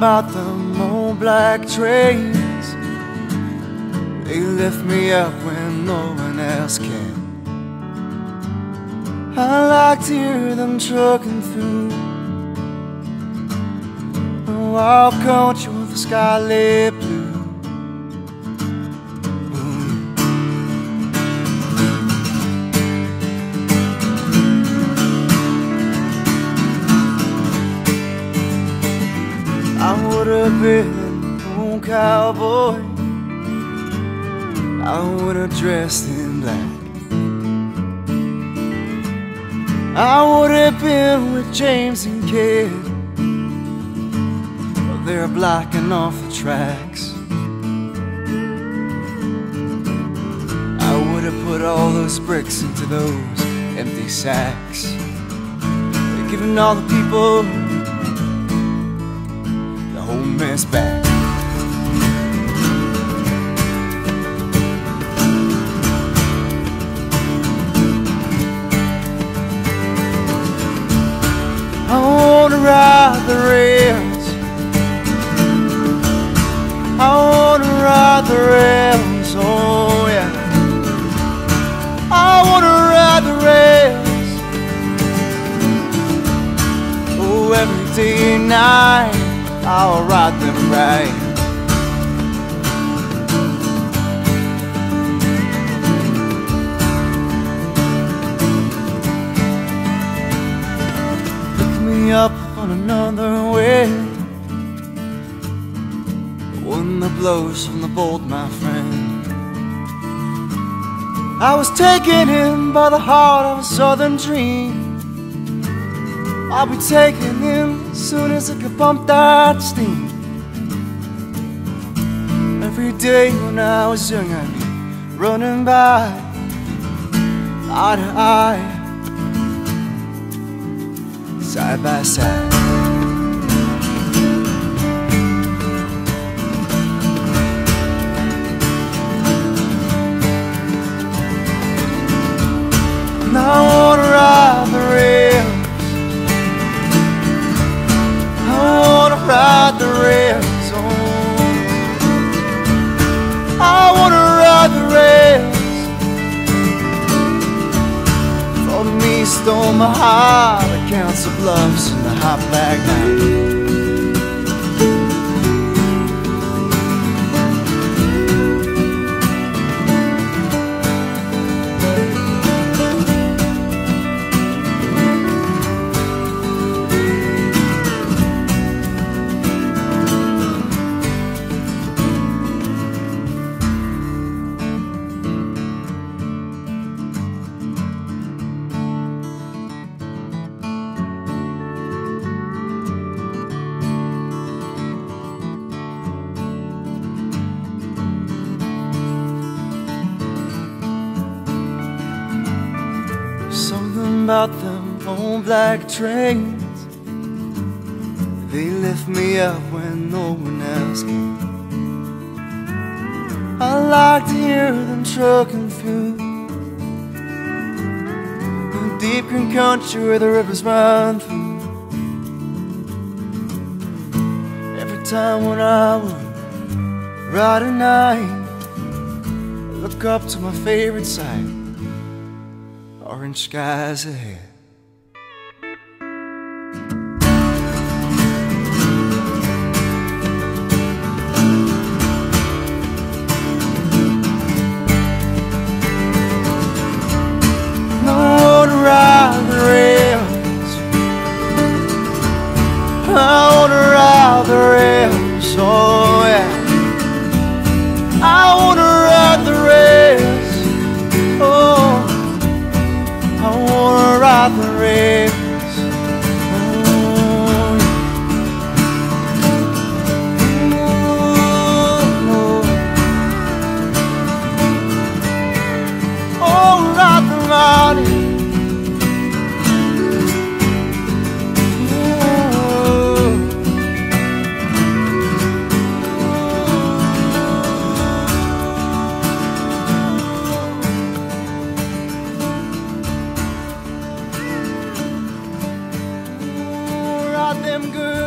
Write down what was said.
about them old black trains. They lift me up when no one else can. I like to hear them trucking through a wild country with the sky lit blue. I would have been an old cowboy. I would have dressed in black. I would have been with James and Kid, but they're blocking off the tracks. I would have put all those bricks into those empty sacks, giving all the people whole mess back. I wanna ride the rails. I wanna ride the rails, oh yeah. I wanna ride the rails, oh, every day and night. I'll ride them right. Pick me up on another wind, the one that blows from the bolt, my friend. I was taken in by the heart of a southern dream. I'll be taking him as soon as I can pump that steam. Every day when I was young, I'd be running by, eye to eye, side by side. And I wanna ride the rails. Ride the rails, oh. I wanna ride the rails. For me stole my heart, accounts of loves in the hot black night. Something about them old black trains. They lift me up when no one else can. I like to hear them trucking through the deep green country where the rivers run through. Every time when I would ride at night, I look up to my favorite sight, orange skies ahead. Them good.